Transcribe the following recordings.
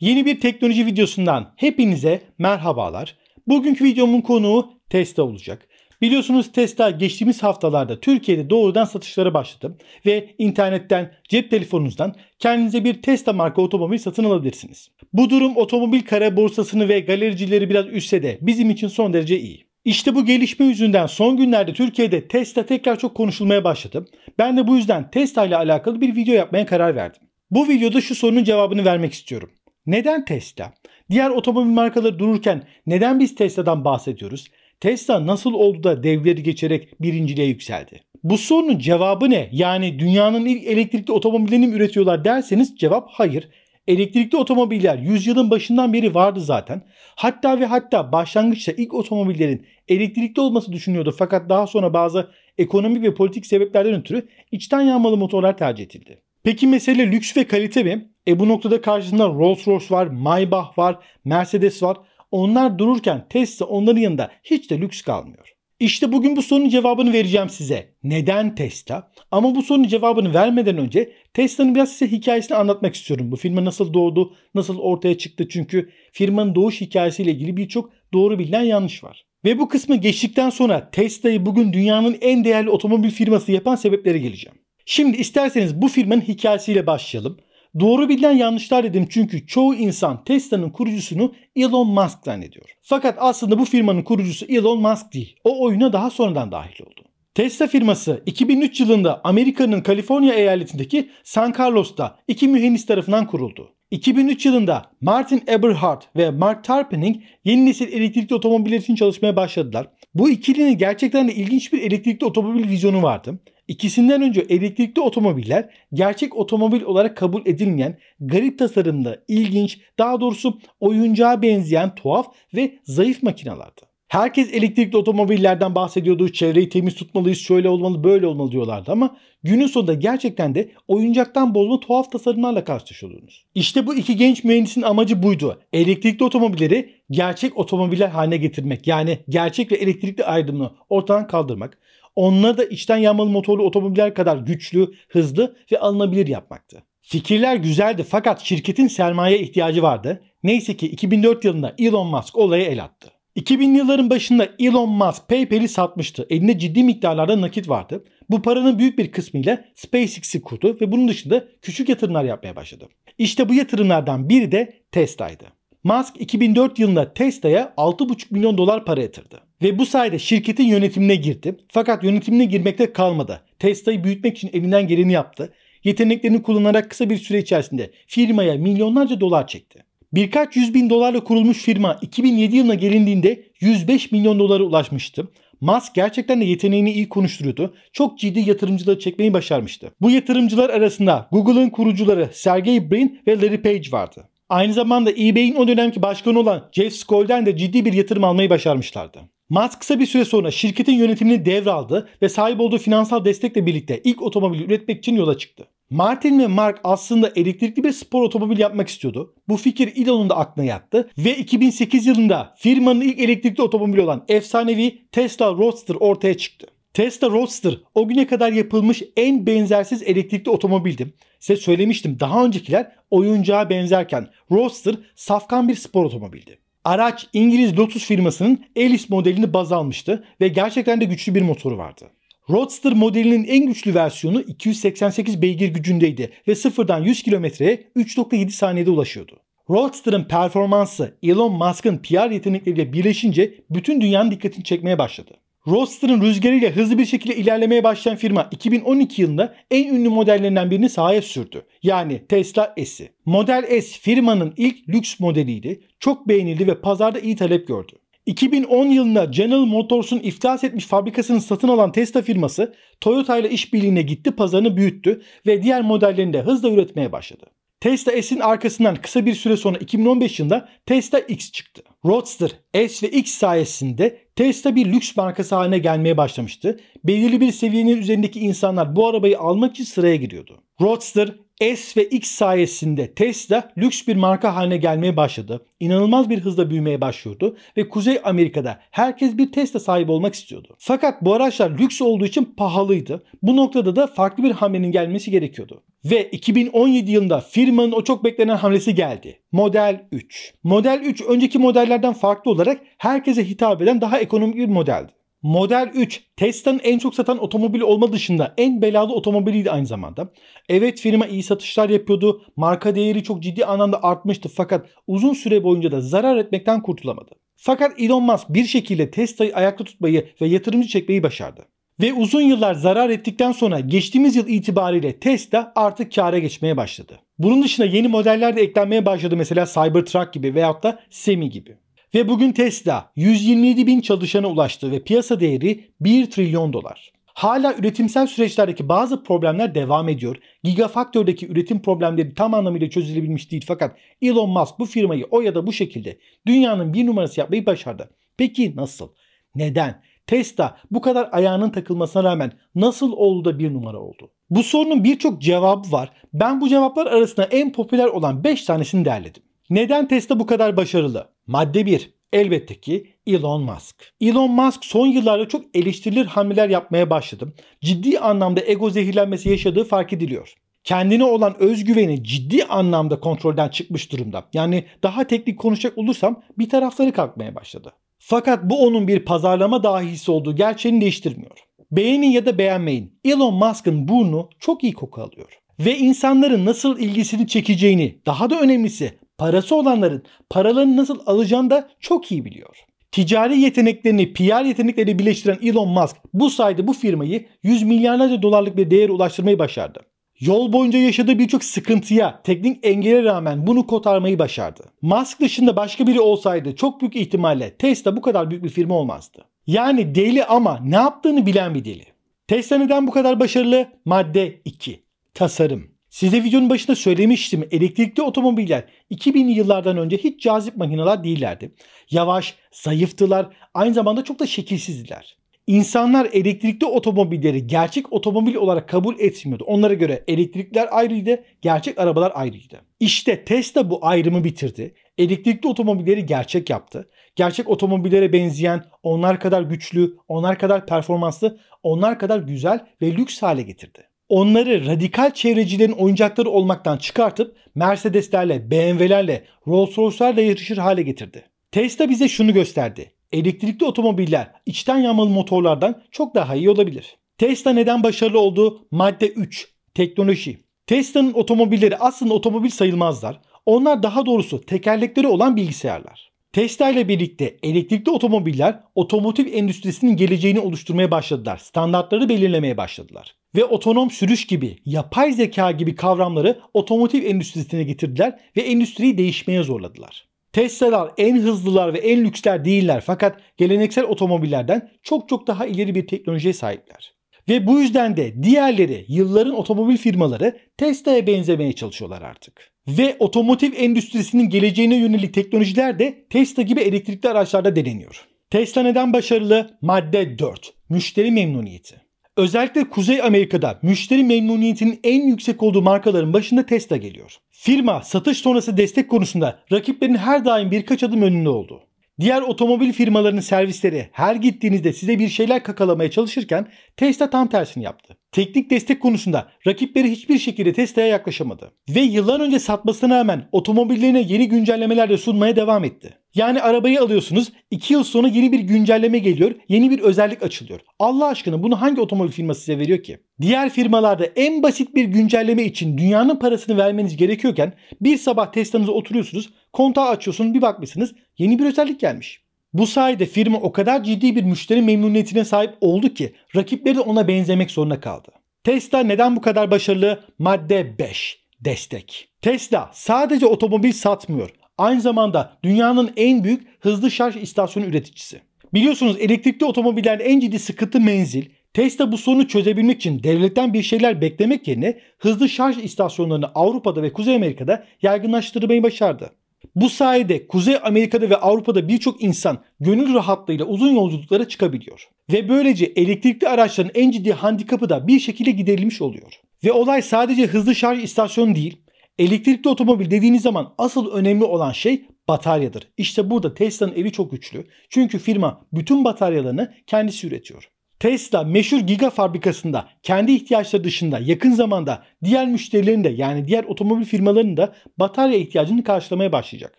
Yeni bir teknoloji videosundan hepinize merhabalar. Bugünkü videomun konuğu Tesla olacak. Biliyorsunuz Tesla geçtiğimiz haftalarda Türkiye'de doğrudan satışlara başladı ve internetten, cep telefonunuzdan kendinize bir Tesla marka otomobil satın alabilirsiniz. Bu durum otomobil kara borsasını ve galericileri biraz üzse de bizim için son derece iyi. İşte bu gelişme yüzünden son günlerde Türkiye'de Tesla tekrar çok konuşulmaya başladı. Ben de bu yüzden Tesla ile alakalı bir video yapmaya karar verdim. Bu videoda şu sorunun cevabını vermek istiyorum. Neden Tesla? Diğer otomobil markaları dururken neden biz Tesla'dan bahsediyoruz? Tesla nasıl oldu da devleri geçerek birinciliğe yükseldi? Bu sorunun cevabı ne? Yani dünyanın ilk elektrikli otomobillerini mi üretiyorlar derseniz cevap hayır. Elektrikli otomobiller yüzyılın başından beri vardı zaten. Hatta ve hatta başlangıçta ilk otomobillerin elektrikli olması düşünülüyordu. Fakat daha sonra bazı ekonomik ve politik sebeplerden ötürü içten yanmalı motorlar tercih edildi. Peki mesele lüks ve kalite mi? Bu noktada karşısında Rolls-Royce var, Maybach var, Mercedes var. Onlar dururken Tesla onların yanında hiç de lüks kalmıyor. İşte bugün bu sorunun cevabını vereceğim size. Neden Tesla? Ama bu sorunun cevabını vermeden önce Tesla'nın biraz size hikayesini anlatmak istiyorum. Bu firma nasıl doğdu, nasıl ortaya çıktı? Çünkü firmanın doğuş hikayesiyle ilgili birçok doğru bilinen yanlış var. Ve bu kısmı geçtikten sonra Tesla'yı bugün dünyanın en değerli otomobil firması yapan sebeplere geleceğim. Şimdi isterseniz bu firmanın hikayesiyle başlayalım. Doğru bilinen yanlışlar dedim çünkü çoğu insan Tesla'nın kurucusunu Elon Musk zannediyor. Fakat aslında bu firmanın kurucusu Elon Musk değil. O oyuna daha sonradan dahil oldu. Tesla firması 2003 yılında Amerika'nın Kaliforniya eyaletindeki San Carlos'ta iki mühendis tarafından kuruldu. 2003 yılında Martin Eberhard ve Mark Tarpenning yeni nesil elektrikli otomobiller için çalışmaya başladılar. Bu ikilinin gerçekten de ilginç bir elektrikli otomobil vizyonu vardı. İkisinden önce elektrikli otomobiller gerçek otomobil olarak kabul edilmeyen, garip tasarımda, ilginç, daha doğrusu oyuncağa benzeyen tuhaf ve zayıf makinalardı. Herkes elektrikli otomobillerden bahsediyordu, çevreyi temiz tutmalıyız, şöyle olmalı, böyle olmalı diyorlardı ama günün sonunda gerçekten de oyuncaktan bozma tuhaf tasarımlarla karşılaşıyordunuz. İşte bu iki genç mühendisin amacı buydu. Elektrikli otomobilleri gerçek otomobiller haline getirmek, yani gerçek ve elektrikli ayrımını ortadan kaldırmak. Onları da içten yanmalı motorlu otomobiller kadar güçlü, hızlı ve alınabilir yapmaktı. Fikirler güzeldi fakat şirketin sermaye ihtiyacı vardı. Neyse ki 2004 yılında Elon Musk olaya el attı. 2000'li yılların başında Elon Musk PayPal'i satmıştı. Elinde ciddi miktarlarda nakit vardı. Bu paranın büyük bir kısmıyla SpaceX'i kurdu ve bunun dışında küçük yatırımlar yapmaya başladı. İşte bu yatırımlardan biri de Tesla'ydı. Musk 2004 yılında Tesla'ya 6,5 milyon dolar para yatırdı. Ve bu sayede şirketin yönetimine girdi. Fakat yönetimine girmekte kalmadı. Tesla'yı büyütmek için elinden geleni yaptı. Yeteneklerini kullanarak kısa bir süre içerisinde firmaya milyonlarca dolar çekti. Birkaç yüz bin dolarla kurulmuş firma 2007 yılına gelindiğinde 105 milyon dolara ulaşmıştı. Musk gerçekten de yeteneğini iyi konuşturuyordu. Çok ciddi yatırımcıları çekmeyi başarmıştı. Bu yatırımcılar arasında Google'ın kurucuları Sergey Brin ve Larry Page vardı. Aynı zamanda eBay'in o dönemki başkanı olan Jeff Skoll'den de ciddi bir yatırım almayı başarmışlardı. Musk kısa bir süre sonra şirketin yönetimini devraldı ve sahip olduğu finansal destekle birlikte ilk otomobili üretmek için yola çıktı. Martin ve Mark aslında elektrikli bir spor otomobil yapmak istiyordu. Bu fikir Elon'un da aklına yattı ve 2008 yılında firmanın ilk elektrikli otomobili olan efsanevi Tesla Roadster ortaya çıktı. Tesla Roadster o güne kadar yapılmış en benzersiz elektrikli otomobildi. Size söylemiştim, daha öncekiler oyuncağa benzerken Roadster safkan bir spor otomobildi. Araç İngiliz Lotus firmasının Ellis modelini baz almıştı ve gerçekten de güçlü bir motoru vardı. Roadster modelinin en güçlü versiyonu 288 beygir gücündeydi ve sıfırdan 100 kilometreye 3,7 saniyede ulaşıyordu. Roadster'ın performansı Elon Musk'ın PR yetenekleriyle birleşince bütün dünyanın dikkatini çekmeye başladı. Roadster'ın rüzgarıyla hızlı bir şekilde ilerlemeye başlayan firma 2012 yılında en ünlü modellerinden birini sahaya sürdü. Yani Tesla S'i. Model S firmanın ilk lüks modeliydi. Çok beğenildi ve pazarda iyi talep gördü. 2010 yılında General Motors'un iflas etmiş fabrikasını satın alan Tesla firması Toyota ile işbirliğine gitti, pazarını büyüttü ve diğer modellerini de hızla üretmeye başladı. Tesla S'in arkasından kısa bir süre sonra 2015 yılında Tesla X çıktı. Roadster, S ve X sayesinde Tesla bir lüks markası haline gelmeye başlamıştı. Belirli bir seviyenin üzerindeki insanlar bu arabayı almak için sıraya giriyordu. Roadster, S ve X sayesinde Tesla lüks bir marka haline gelmeye başladı. İnanılmaz bir hızla büyümeye başlıyordu ve Kuzey Amerika'da herkes bir Tesla sahibi olmak istiyordu. Fakat bu araçlar lüks olduğu için pahalıydı. Bu noktada da farklı bir hamlenin gelmesi gerekiyordu. Ve 2017 yılında firmanın o çok beklenen hamlesi geldi. Model 3. Model 3 önceki modellerden farklı olarak herkese hitap eden daha ekonomik bir modeldi. Model 3 Tesla'nın en çok satan otomobili olma dışında en belalı otomobiliydi aynı zamanda. Evet, firma iyi satışlar yapıyordu. Marka değeri çok ciddi anlamda artmıştı fakat uzun süre boyunca da zarar etmekten kurtulamadı. Fakat Elon Musk bir şekilde Tesla'yı ayakta tutmayı ve yatırımcı çekmeyi başardı. Ve uzun yıllar zarar ettikten sonra geçtiğimiz yıl itibariyle Tesla artık kâra geçmeye başladı. Bunun dışında yeni modeller de eklenmeye başladı, mesela Cybertruck gibi veyahut da Semi gibi. Ve bugün Tesla 127.000 çalışana ulaştı ve piyasa değeri 1 trilyon dolar. Hala üretimsel süreçlerdeki bazı problemler devam ediyor. Gigafactory'deki üretim problemleri tam anlamıyla çözülebilmiş değil fakat Elon Musk bu firmayı o ya da bu şekilde dünyanın bir numarası yapmayı başardı. Peki nasıl? Neden? Tesla bu kadar ayağının takılmasına rağmen nasıl oldu da bir numara oldu? Bu sorunun birçok cevabı var. Ben bu cevaplar arasında en popüler olan 5 tanesini derledim. Neden Tesla bu kadar başarılı? Madde 1. Elbette ki Elon Musk. Elon Musk son yıllarda çok eleştirilir hamleler yapmaya başladı. Ciddi anlamda ego zehirlenmesi yaşadığı fark ediliyor. Kendine olan özgüveni ciddi anlamda kontrolden çıkmış durumda. Yani daha teknik konuşacak olursam bir tarafları kalkmaya başladı. Fakat bu onun bir pazarlama dahisi olduğu gerçeğini değiştirmiyor. Beğenin ya da beğenmeyin, Elon Musk'ın burnu çok iyi koku alıyor. Ve insanların nasıl ilgisini çekeceğini, daha da önemlisi parası olanların paralarını nasıl alacağını da çok iyi biliyor. Ticari yeteneklerini PR yetenekleriyle birleştiren Elon Musk bu sayede bu firmayı yüz milyarlarca dolarlık bir değere ulaştırmayı başardı. Yol boyunca yaşadığı birçok sıkıntıya, teknik engele rağmen bunu kotarmayı başardı. Musk dışında başka biri olsaydı çok büyük ihtimalle Tesla bu kadar büyük bir firma olmazdı. Yani deli ama ne yaptığını bilen bir deli. Tesla neden bu kadar başarılı? Madde 2. Tasarım. Size videonun başında söylemiştim, elektrikli otomobiller 2000'li yıllardan önce hiç cazip makineler değillerdi. Yavaş, zayıftılar, aynı zamanda çok da şekilsizdiler. İnsanlar elektrikli otomobilleri gerçek otomobil olarak kabul etmiyordu. Onlara göre elektrikler ayrıydı, gerçek arabalar ayrıydı. İşte Tesla bu ayrımı bitirdi. Elektrikli otomobilleri gerçek yaptı. Gerçek otomobillere benzeyen, onlar kadar güçlü, onlar kadar performanslı, onlar kadar güzel ve lüks hale getirdi. Onları radikal çevrecilerin oyuncakları olmaktan çıkartıp Mercedes'lerle, BMW'lerle, Rolls-Royce'lerle yarışır hale getirdi. Tesla bize şunu gösterdi. Elektrikli otomobiller içten yanmalı motorlardan çok daha iyi olabilir. Tesla neden başarılı oldu? Madde 3. Teknoloji. Tesla'nın otomobilleri aslında otomobil sayılmazlar. Onlar daha doğrusu tekerlekleri olan bilgisayarlar. Tesla ile birlikte elektrikli otomobiller otomotiv endüstrisinin geleceğini oluşturmaya başladılar. Standartları belirlemeye başladılar. Ve otonom sürüş gibi, yapay zeka gibi kavramları otomotiv endüstrisine getirdiler ve endüstriyi değişmeye zorladılar. Tesla'lar en hızlılar ve en lüksler değiller fakat geleneksel otomobillerden çok çok daha ileri bir teknolojiye sahipler. Ve bu yüzden de diğerleri, yılların otomobil firmaları Tesla'ya benzemeye çalışıyorlar artık. Ve otomotiv endüstrisinin geleceğine yönelik teknolojiler de Tesla gibi elektrikli araçlarda deneniyor. Tesla neden başarılı? Madde 4. Müşteri memnuniyeti. Özellikle Kuzey Amerika'da müşteri memnuniyetinin en yüksek olduğu markaların başında Tesla geliyor. Firma satış sonrası destek konusunda rakiplerinin her daim birkaç adım önünde oldu. Diğer otomobil firmalarının servisleri her gittiğinizde size bir şeyler kakalamaya çalışırken Tesla tam tersini yaptı. Teknik destek konusunda rakipleri hiçbir şekilde Tesla'ya yaklaşamadı. Ve yıllar önce satmasına rağmen otomobillerine yeni güncellemeler de sunmaya devam etti. Yani arabayı alıyorsunuz, 2 yıl sonra yeni bir güncelleme geliyor, yeni bir özellik açılıyor. Allah aşkına bunu hangi otomobil firması size veriyor ki? Diğer firmalarda en basit bir güncelleme için dünyanın parasını vermeniz gerekiyorken bir sabah Tesla'nıza oturuyorsunuz, kontağı açıyorsunuz, bir bakmışsınız yeni bir özellik gelmiş. Bu sayede firma o kadar ciddi bir müşteri memnuniyetine sahip oldu ki rakipleri de ona benzemek zorunda kaldı. Tesla neden bu kadar başarılı? Madde 5. Destek. Tesla sadece otomobil satmıyor. Aynı zamanda dünyanın en büyük hızlı şarj istasyonu üreticisi. Biliyorsunuz elektrikli otomobillerin en ciddi sıkıntı menzil. Tesla bu sorunu çözebilmek için devletten bir şeyler beklemek yerine hızlı şarj istasyonlarını Avrupa'da ve Kuzey Amerika'da yaygınlaştırmayı başardı. Bu sayede Kuzey Amerika'da ve Avrupa'da birçok insan gönül rahatlığıyla uzun yolculuklara çıkabiliyor. Ve böylece elektrikli araçların en ciddi handikapı da bir şekilde giderilmiş oluyor. Ve olay sadece hızlı şarj istasyonu değil, elektrikli otomobil dediğiniz zaman asıl önemli olan şey bataryadır. İşte burada Tesla'nın eli çok güçlü. Çünkü firma bütün bataryalarını kendisi üretiyor. Tesla meşhur Giga fabrikasında kendi ihtiyaçları dışında yakın zamanda diğer müşterilerin de yani diğer otomobil firmalarının da batarya ihtiyacını karşılamaya başlayacak.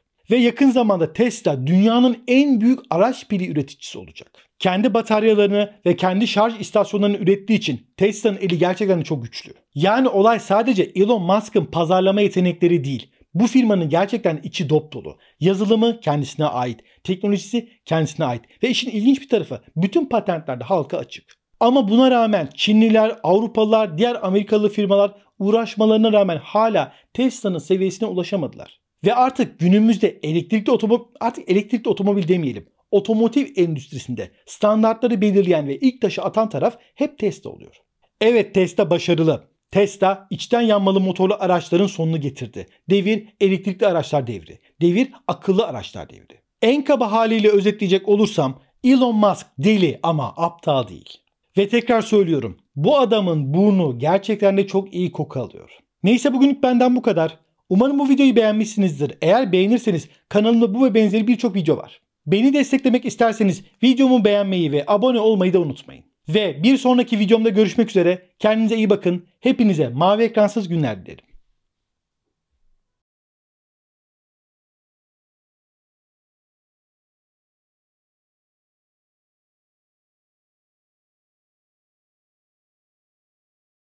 Ve yakın zamanda Tesla dünyanın en büyük araç pili üreticisi olacak. Kendi bataryalarını ve kendi şarj istasyonlarını ürettiği için Tesla'nın eli gerçekten çok güçlü. Yani olay sadece Elon Musk'ın pazarlama yetenekleri değil. Bu firmanın gerçekten içi dop dolu. Yazılımı kendisine ait, teknolojisi kendisine ait ve işin ilginç bir tarafı bütün patentlerde halka açık. Ama buna rağmen Çinliler, Avrupalılar, diğer Amerikalı firmalar uğraşmalarına rağmen hala Tesla'nın seviyesine ulaşamadılar. Ve artık günümüzde elektrikli otomobil demeyelim. Otomotiv endüstrisinde standartları belirleyen ve ilk taşı atan taraf hep Tesla oluyor. Evet, Tesla başarılı. Tesla içten yanmalı motorlu araçların sonunu getirdi. Devir elektrikli araçlar devri. Devir akıllı araçlar devri. En kaba haliyle özetleyecek olursam Elon Musk deli ama aptal değil. Ve tekrar söylüyorum, bu adamın burnu gerçekten de çok iyi koku alıyor. Neyse, bugünlük benden bu kadar. Umarım bu videoyu beğenmişsinizdir. Eğer beğenirseniz kanalımda bu ve benzeri birçok video var. Beni desteklemek isterseniz videomu beğenmeyi ve abone olmayı da unutmayın. Ve bir sonraki videomda görüşmek üzere. Kendinize iyi bakın. Hepinize mavi ekransız günler dilerim.